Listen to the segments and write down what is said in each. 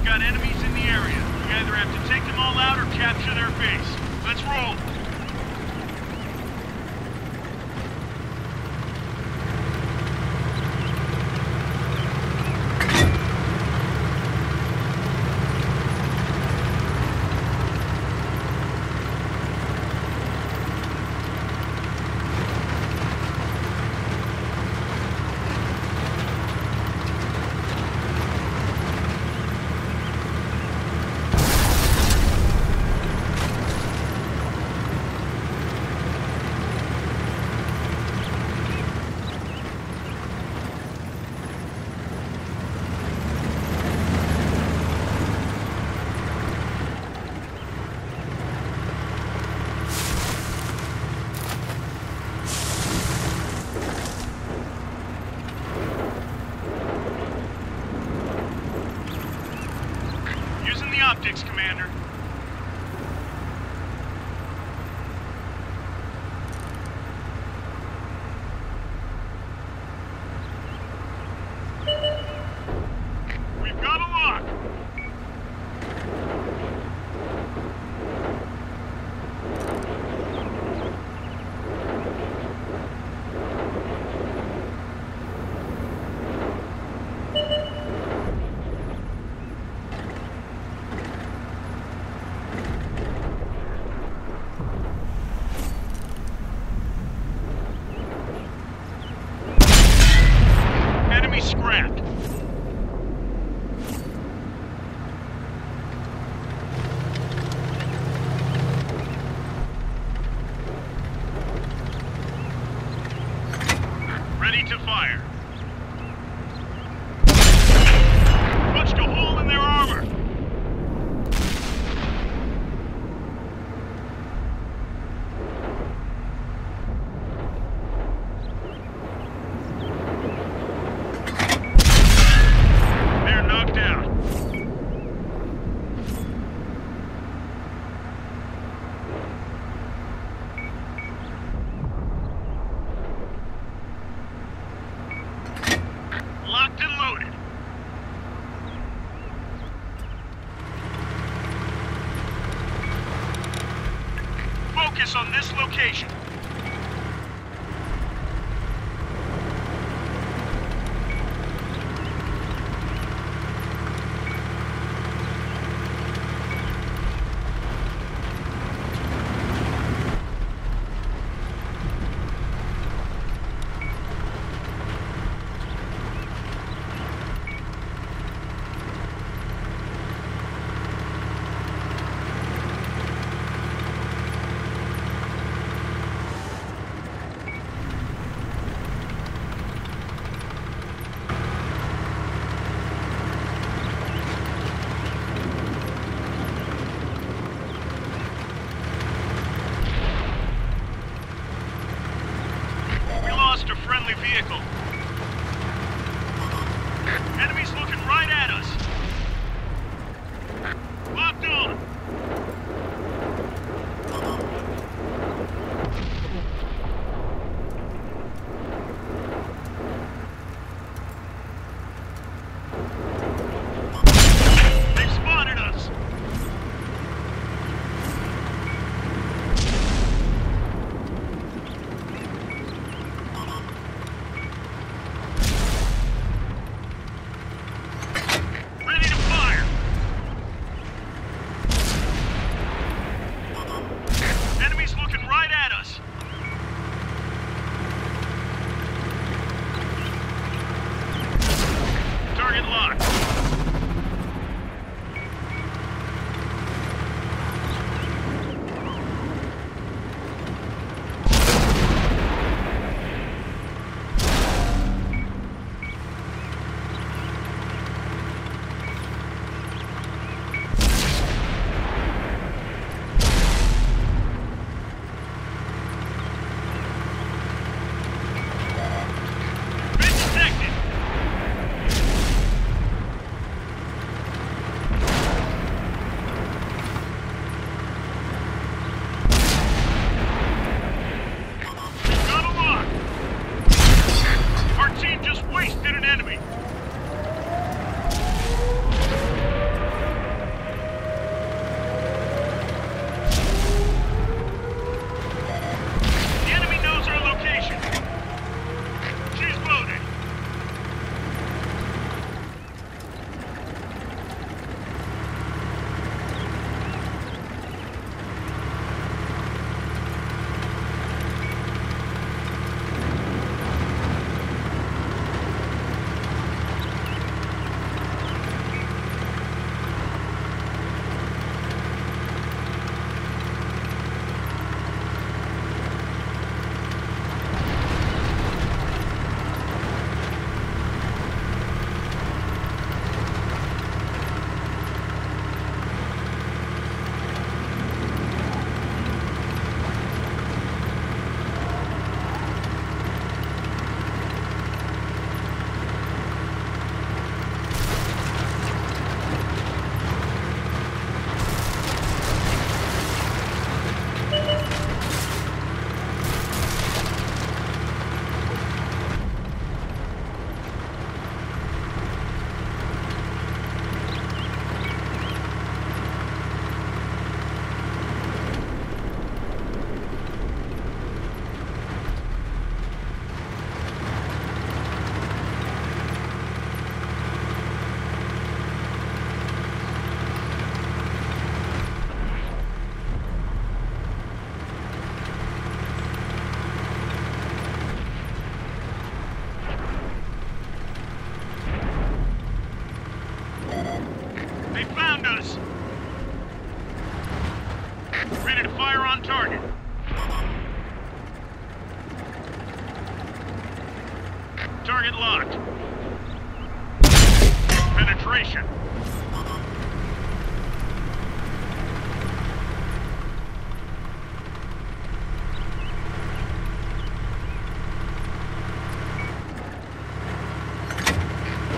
We've got enemies in the area. We either have to take them all out or capture their base. Let's roll. Optics, Commander. On this location. Target locked. Penetration.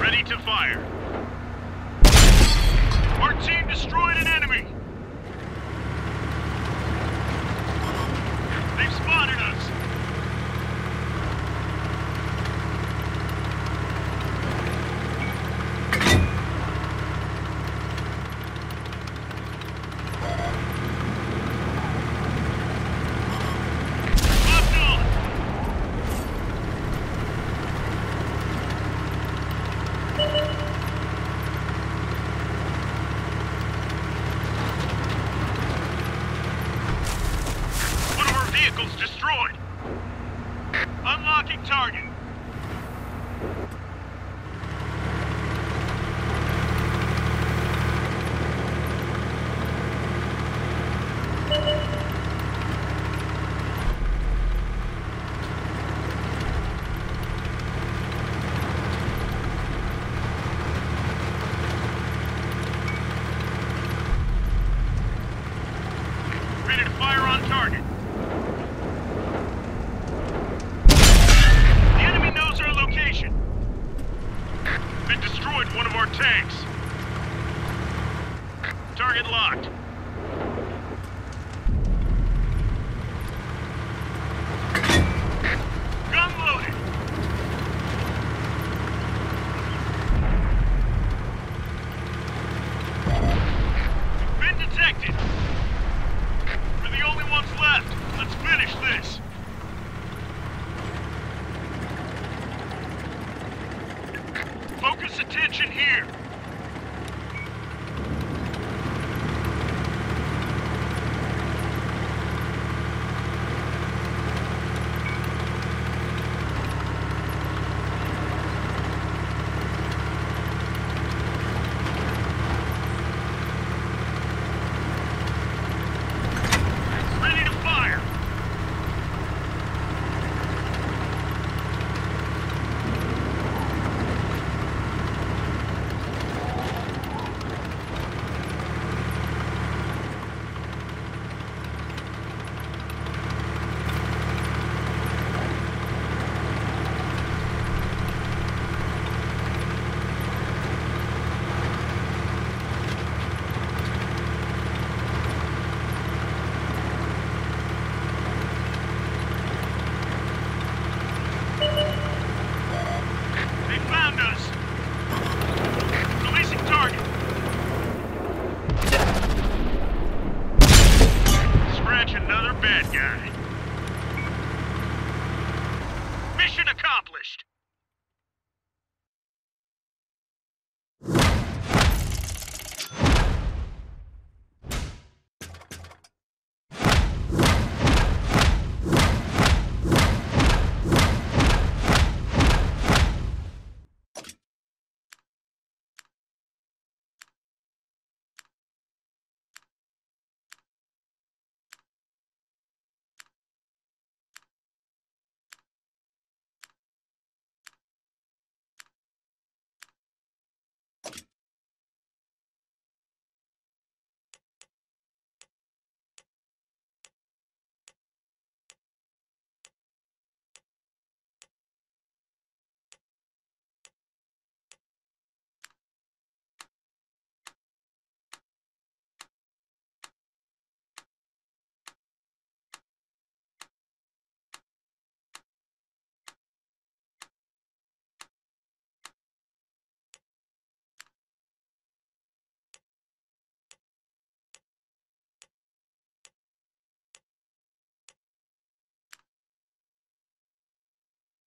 Ready to fire. Our team destroyed an enemy. They've spotted us. Destroyed. Unlocking target. Ready to fire on target. One of our tanks. Target locked. Gun loaded. We've been detected. We're the only ones left. Let's finish this. Focus attention here. Bad guy.